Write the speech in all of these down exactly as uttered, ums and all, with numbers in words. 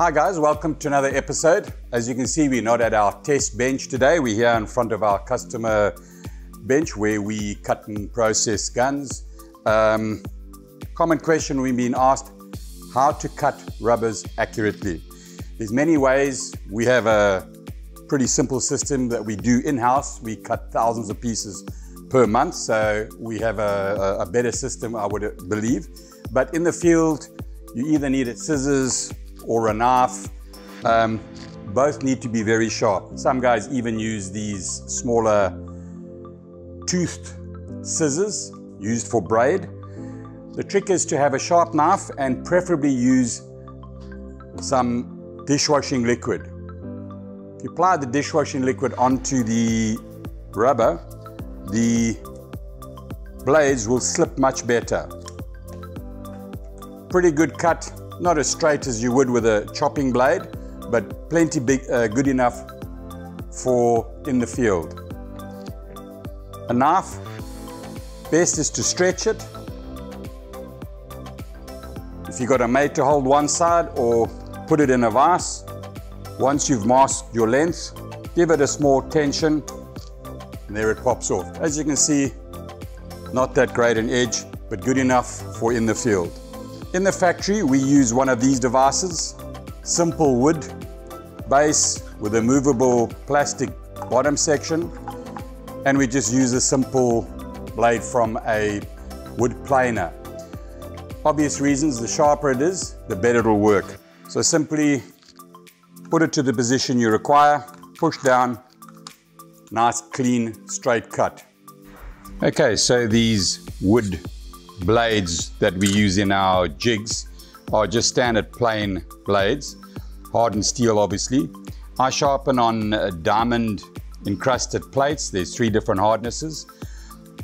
Hi guys, welcome to another episode. As you can see, we're not at our test bench today. We're here in front of our customer bench where we cut and process guns. Um, common question we've been asked, how to cut rubbers accurately. There's many ways. We have a pretty simple system that we do in-house. We cut thousands of pieces per month, so we have a, a better system, I would believe. But in the field, you either need scissors, or a knife. Um, both need to be very sharp. Some guys even use these smaller toothed scissors used for braid. The trick is to have a sharp knife and preferably use some dishwashing liquid. If you apply the dishwashing liquid onto the rubber, the blades will slip much better. Pretty good cut. Not as straight as you would with a chopping blade, but plenty big, uh, good enough for in the field. A knife, best is to stretch it. If you've got a mate to hold one side or put it in a vise, once you've masked your length, give it a small tension and there it pops off. As you can see, not that great an edge, but good enough for in the field. In the factory, we use one of these devices, simple wood base with a movable plastic bottom section, and we just use a simple blade from a wood planer. Obvious reasons, the sharper it is, the better it will work. So simply put it to the position you require, push down, nice, clean, straight cut. Okay, so these wood blades that we use in our jigs are just standard plain blades, hardened steel obviously. I sharpen on diamond encrusted plates. There's three different hardnesses.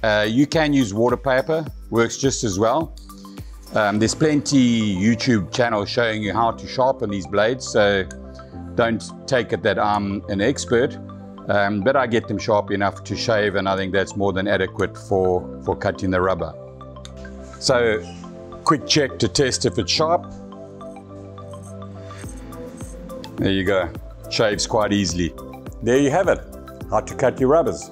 Uh, you can use water paper, works just as well. Um, there's plenty YouTube channels showing you how to sharpen these blades, so don't take it that I'm an expert, um, but I get them sharp enough to shave, and I think that's more than adequate for, for cutting the rubber. So, quick check to test if it's sharp. There you go, shaves quite easily. There you have it, how to cut your rubbers.